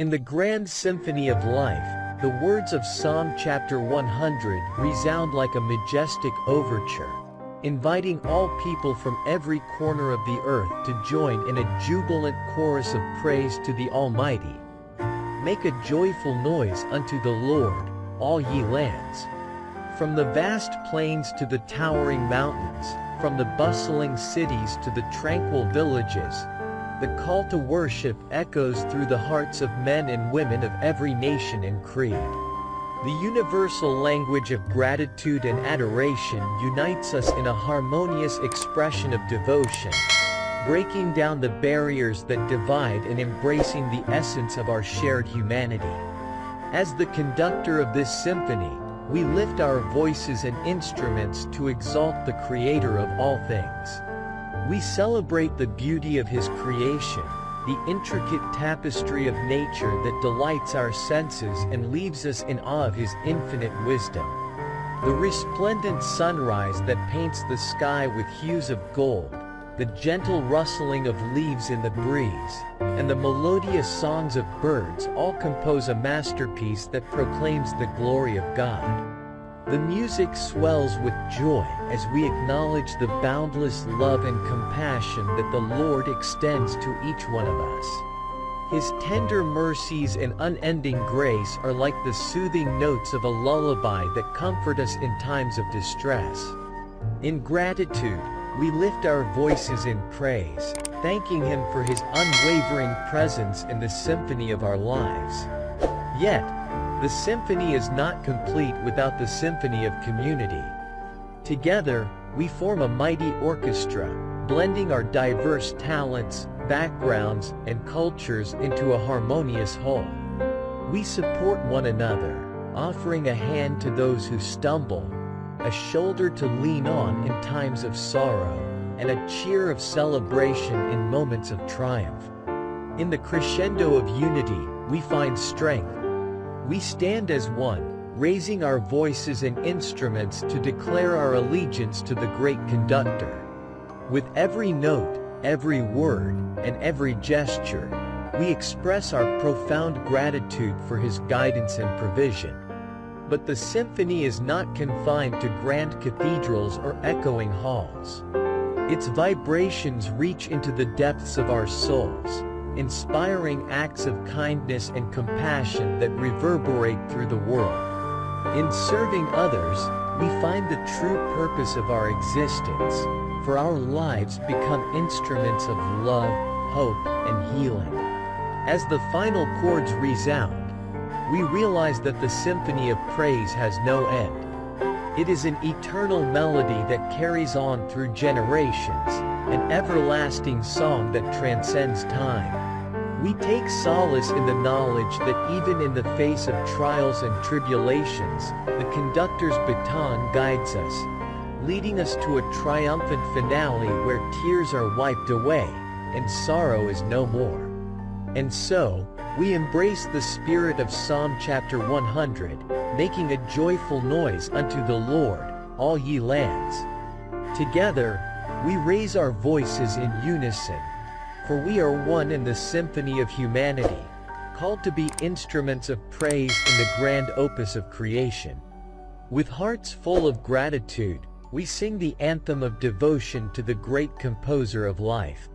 In the grand symphony of life, the words of Psalm chapter 100 resound like a majestic overture, inviting all people from every corner of the earth to join in a jubilant chorus of praise to the Almighty. Make a joyful noise unto the Lord, all ye lands. From the vast plains to the towering mountains, from the bustling cities to the tranquil villages, the call to worship echoes through the hearts of men and women of every nation and creed. The universal language of gratitude and adoration unites us in a harmonious expression of devotion, breaking down the barriers that divide and embracing the essence of our shared humanity. As the conductor of this symphony, we lift our voices and instruments to exalt the Creator of all things. We celebrate the beauty of His creation, the intricate tapestry of nature that delights our senses and leaves us in awe of His infinite wisdom. The resplendent sunrise that paints the sky with hues of gold, the gentle rustling of leaves in the breeze, and the melodious songs of birds all compose a masterpiece that proclaims the glory of God. The music swells with joy as we acknowledge the boundless love and compassion that the Lord extends to each one of us. His tender mercies and unending grace are like the soothing notes of a lullaby that comfort us in times of distress. In gratitude, we lift our voices in praise, thanking Him for His unwavering presence in the symphony of our lives. Yet, the symphony is not complete without the symphony of community. Together, we form a mighty orchestra, blending our diverse talents, backgrounds, and cultures into a harmonious whole. We support one another, offering a hand to those who stumble, a shoulder to lean on in times of sorrow, and a cheer of celebration in moments of triumph. In the crescendo of unity, we find strength. We stand as one, raising our voices and instruments to declare our allegiance to the great conductor. With every note, every word, and every gesture, we express our profound gratitude for His guidance and provision. But the symphony is not confined to grand cathedrals or echoing halls. Its vibrations reach into the depths of our souls, inspiring acts of kindness and compassion that reverberate through the world. In serving others, we find the true purpose of our existence, for our lives become instruments of love, hope, and healing. As the final chords resound, we realize that the symphony of praise has no end. It is an eternal melody that carries on through generations, an everlasting song that transcends time. We take solace in the knowledge that even in the face of trials and tribulations, the conductor's baton guides us, leading us to a triumphant finale where tears are wiped away, and sorrow is no more. And so, we embrace the spirit of Psalm chapter 100, making a joyful noise unto the Lord, all ye lands. Together, we raise our voices in unison, for we are one in the symphony of humanity, called to be instruments of praise in the grand opus of creation. With hearts full of gratitude, we sing the anthem of devotion to the great composer of life.